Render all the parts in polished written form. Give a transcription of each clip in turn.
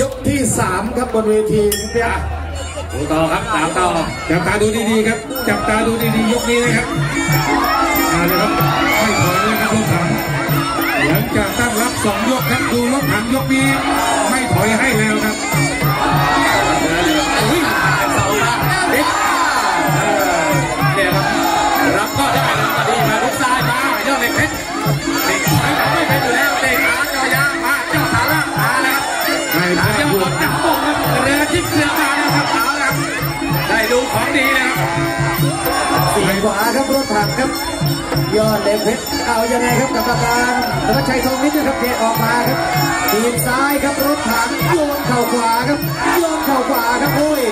ยกที่3ครับบนเวทีครับดูต่อครับตามต่อจับตาดูดีๆครับจับตาดูดีๆยกนี้นะครับมาเลยครับไม่ถอยเลยครับยกสามหลังจากตั้งรับ2ยกครับดูรถถังยกนี้ไม่ถอยให้แล้วครับรับก็ได้รับก็ดีมาลุกซ้ายมายอดเด็กเพชรเด็กไม่เป็นอยู่แล้วเด็กขาเจาะยางมาเจาะขาล่างขาแล้วไม่ได้บวกจับปงครับเรือจิ้งเรือมาแล้วครับขาแล้วได้ดูของดีนะครับสายขวาครับรถถังครับยอดเด็กเพชรเอายังไงครับกรรมการรัชชัยทองนิดนะครับเตะออกมาครับทีมซ้ายครับรถถังโยนเข่าขวาครับโยนเข่าขวาครับอุ้ย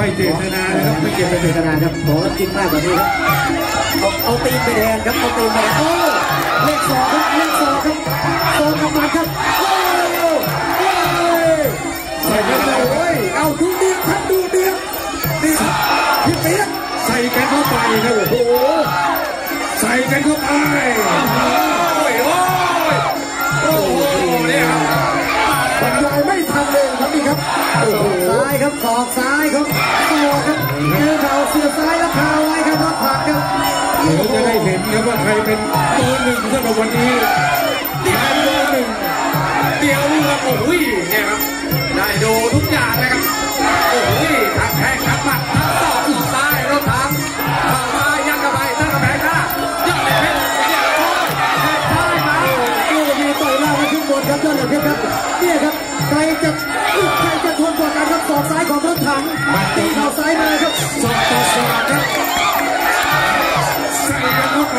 ไม่เจตนานะครับไม่เจตนาครับขอกินมากกว่านี้ครับเอาตีนไปแทนครับเอาตีนไปโอ้เลขสองครับเลขสองครับสองกำลังครับโอ้โอ้ใส่กันเลยเอาดูเดือดครับดูเดือดนี่พี่เปี๊ยกใส่กันเข้าไปครับโอ้โหใส่กันเข้าไปโอ้ยโอ้ยโอ้โหเนี่ยบรรยายไม่ทันเลยครับนี่ครับซ้ายครับสอกซ้ายครับตัวครับเนื้อเข่าเสียซ้ายแล้วคาไว้ครับรับผักครับเดี๋ยวจะได้เห็นครับว่าใครเป็นตัวหนึ่งสำหรับวันนี้เดี๋ยวตัวหนึ่งเดี๋ยวลูกครับโอ้ยเนี่ยครับได้ดูทุกอย่างนะครับโอ้ยทั้งแข้งทั้งหมัดทั้งศอกซ้ายรถถังเข้ามายัดกระบายตั้งกระแพงหน้ายอดเพชรเนี่ยโอ้ยได้มาโอ้ยมีต่อยล่างมาขึ้นบนครับยอดเพชรครับเนี่ยครับใครจะทนกว่ากันครับศอกซ้ายของรถถังตีเข่าซ้ายมาครับศอกต่อศอกครับใส่กันเข้าไป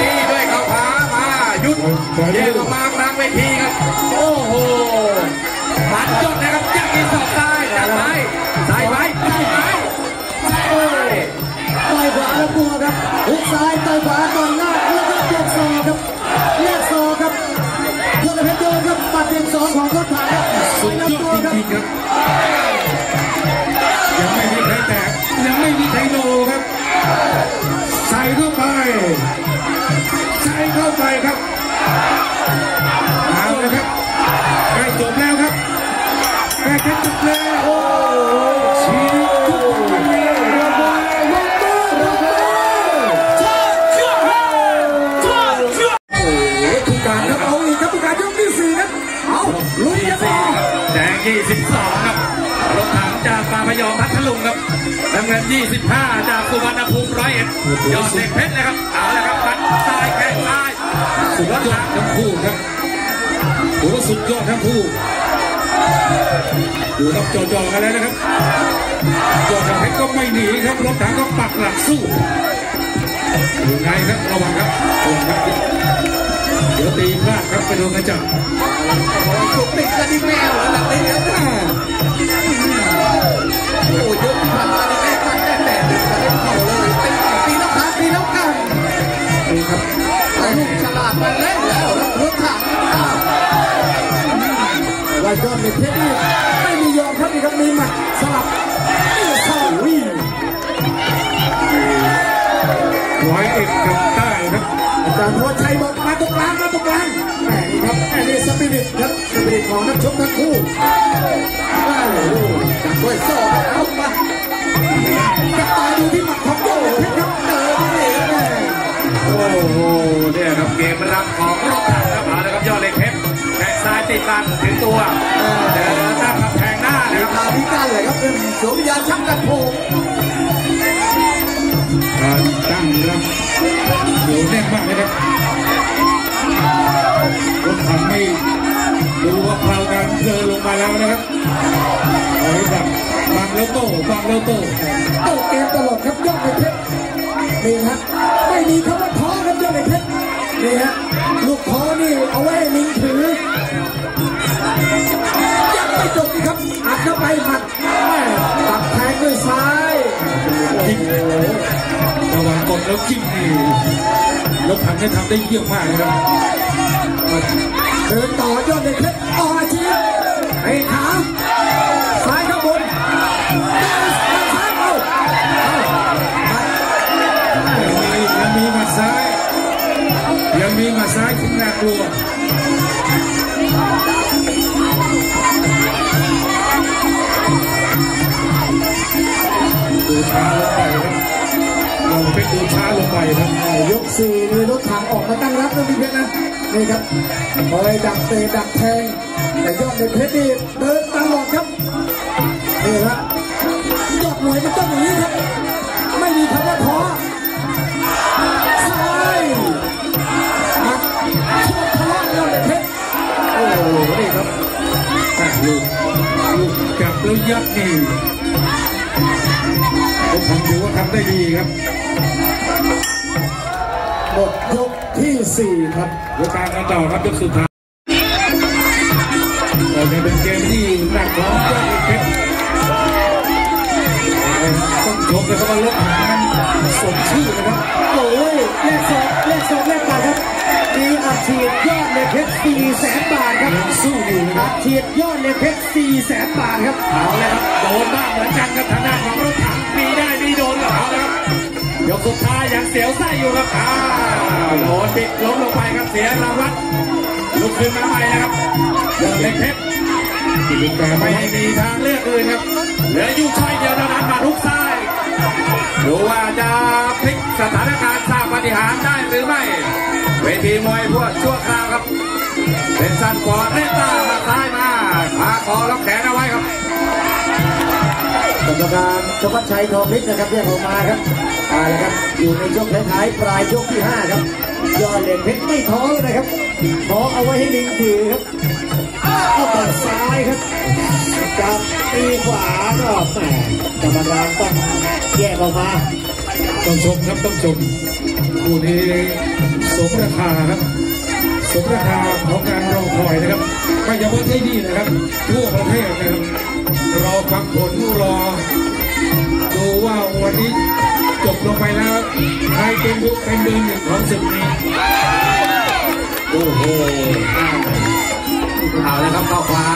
ดีด้วยเขาพามาหยุดเยี่ยมมากรักเวทีครับโอ้โหปัดยอดนะครับยักษ์อีสอกซ้ายจับไม้ใส่ไม้ใส่ไม้ใส่ต่อยขวาแล้วกลัวครับหุบซ้ายต่อยขวาต่อยหน้าแล้วก็เลือกซอครับเลือกซอครับยอดเพชรโดนครับปัดเต็มสองของรถถังสุดยอดจริงๆครับยังไม่มีใครแตกยังไม่มีใครโลครับใส่เข้าไปใส่เข้าไปครับเอาเลยครับใกล้จบแล้วครับใกล้จบแล้วโอ้ชีทุกคนเลยระเบิดระเบิดระเบิดท่าเชือกท่าเชือกโอ้ยผู้การครับเอาอีกครับผู้การยกที่4ครับเอาลุยกันต่อแดง22ครับรถถังจากปาพยอมพัทลุงครับน้ำเงิน25จากสุวรรณภูมิ101ยอดเด็กเพชรนะครับเอาละครับพัดตายแข่งตายสุดยอดทั้งคู่ครับโอ้สุดยอดทั้งคู่ดูครับจ่อๆกันแล้วนะครับยอดเพชรก็ไม่หนีครับรถถังก็ปักหลักสู้อยู่ไงครับระวังครับระวังครับเดี๋ยวตีพลาดครับไปโดนกระจกสุดติดกันที่แมวระดับนี้นะโอ้ยยกผ่านมาในแม่ตั้งแต่แดดเดือดมาเล่นเข่าเลยเป็นตีน้ำตาตีน้ำกันครับลูกฉลาดมาเล่นแล้วรถถังว่ายอดเด็กเพชรไม่มียอมครับนี่ครับมีมาสลับสลับวิ่งร้อยเอ็ดกับใต้ครับแต่หัวใจบอกมาตรงกลางมาตรงกลางแหมนี่ครับแหมนี่สปิริตครับสปิริตของนักชกทั้งคู่ว้าวจับไว้สอบเอามาจับตาดูที่หมัดของโยนเพชรครับเดินนี่แม่โอ้โหเนี่ยครับเกมรับของรถถังครับมาแล้วครับยอดเล็กเพชรแข้งซ้ายติดบังถึงตัวเดินหน้าขับแทงหน้านะครับมาพิการเลยครับเป็นสวมยาชักกระโปงตั้งรับเดี๋ยวแน่นมากเลยครับรถถังไม่ดูว่าพลาดการเจอลงมาแล้วนะครับโอ้ยแบบบางแล้วโต้โต้เกมตลอดครับยอดเด็กเพชรนี่ครับไม่มีคำว่าท้อครับยอดเด็กเพชร นี่ฮะลูกคอนี่เอาไว้ลิงถือยังไม่จบนี่ครับอัดเข้าไปหมัดตัดแทงด้วยซ้ายจิ้มระวังกดแล้วจิ้มแล้วทำให้ทำได้เยี่ยมมากครับเดินต่อยอดเด็กเล็กต่ออาชีพไอ้ขาซ้ายข้างบนยังมีมาซ้ายยังมีมาซ้ายถึงน่ากลัวดูช้าลงไปลงไปดูช้าลงไปครับยกสี่เลยรถถังออกมาตั้งรับแล้วพี่เพชรนะนี่ครับคอยดักเตะดักแทงแต่ยอดเด็กเพชรนี่เดินตลอดครับนี่ครับยอดหน่วยมันต้องอย่างนี้ครับไม่มีคำว่าท้อกลับแล้วยัดนี่ผมทำดูว่าทำได้ดีครับหมดยกที่4ครับเดี๋ยวตามกันต่อครับยกสุดท้ายแต่จะเป็นเกมที่หนักของยอดเพชรต้องชกนะครับว่าลบหางนั้นสมชื่อนะครับโอ้ยแลกศอกแลกศอกแลกต่างครับมีอาชีพยอดเลยเพชร 400,000 บาทครับสู้อยู่นะครับอาชีพยอดเลยเพชร 400,000 บาทครับเอาเลยครับโดนบ้างเหมือนกันครับทางด้านของรถถังมีได้มีโดนกับเขานะครับยกสุดท้ายยังเสียวไส้อยู่ครับโดนปิดล้มลงไปครับเสียรางวัลลุกขึ้นมาใหม่นะครับยอดเลยเพชรไม่มีทางเลือกอื่นครับเหลืออยู่ช่อยเดียวเท่านั้นมาทุกซ้ายดูว่าจะพลิกสถานการณ์สร้างปาฏิหาริย์ได้หรือไม่เวทีมวยพวกชั่วคราวครับเป็นสันกอดเรต้ามาซ้ายมาขาคอล็อกแขนเอาไว้ครับกรรมการชวัชชัยทองฤทธิ์นะครับเรียกออกมาครับอะไรครับอยู่ในช่วงท้ายปลายยกที่5ครับยอดเหล็กเพชรไม่ท้อนะครับขอเอาไว้ให้ลิงถือครับเอาตัดซ้ายครับกับตีขวาก็แหมกรรมการต้องแยกออกมาต้องชมครับต้องชมคู่นี้สมราคาครับสมราคาของการรอคอยนะครับไม่เฉพาะที่นี่นะครับทั่วประเทศนะครับรอฟังผลรอดูว่าวันนี้จบลงไปแล้วใครเป็นผู้เป็นเบอร์หนึ่งของศึกนี้โอ้โหเอาแล้วครับเข้าขวา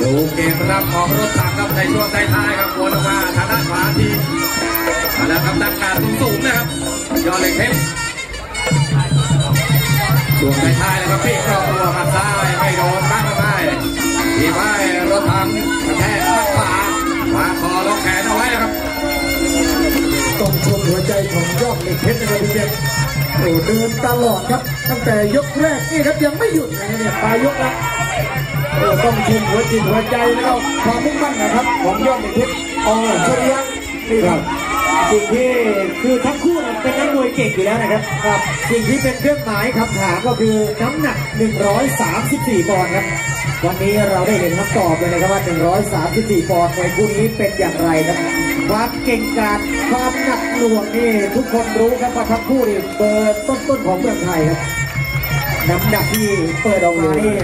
ดูเกมรับของรถถังครับในช่วงใต้ท้ายครับวนออกมาทางด้านขวาทีมาแล้วครับดักการสูงๆนะครับยอดเหล็กเพชรช่วงใต้ท้ายแล้วครับพี่เข้าตัวมาซ้ายไม่โดนบ้างก็ได้ที่ไม้รถถังแทงข้างขวาขวาคอล็อกแขนเอาไว้นะครับต้องชมหัวใจของยอดเหล็กเพชรนะครับพี่เด็กเดินตลอดครับตั้งแต่ยกแรกนี่ครับยังไม่หยุดเลยเนี่ยปลายยกแล้วต้องชมหัวจิตหัวใจแล้วความมุ่งมั่นนะครับของยอดเหล็กเพชรอ๋อสุริยะนี่ครับสิ่งที่คือทั้งคู่เป็นนักมวยเก่งอยู่แล้วนะครับครับสิ่งที่เป็นเครื่องหมายคำถามก็คือน้ำหนัก134ปอนด์ครับวันนี้เราได้เห็นคำตอบเลยนะครับว่า134ปอนด์ในคู่นี้เป็นอย่างไรครับความเก่งกาจความหนักหน่วงนี่ทุกคนรู้ครับว่าทั้งคู่นี่เบอร์ต้นๆของเมืองไทยครับน้ำหนักที่เปิดออกมานี่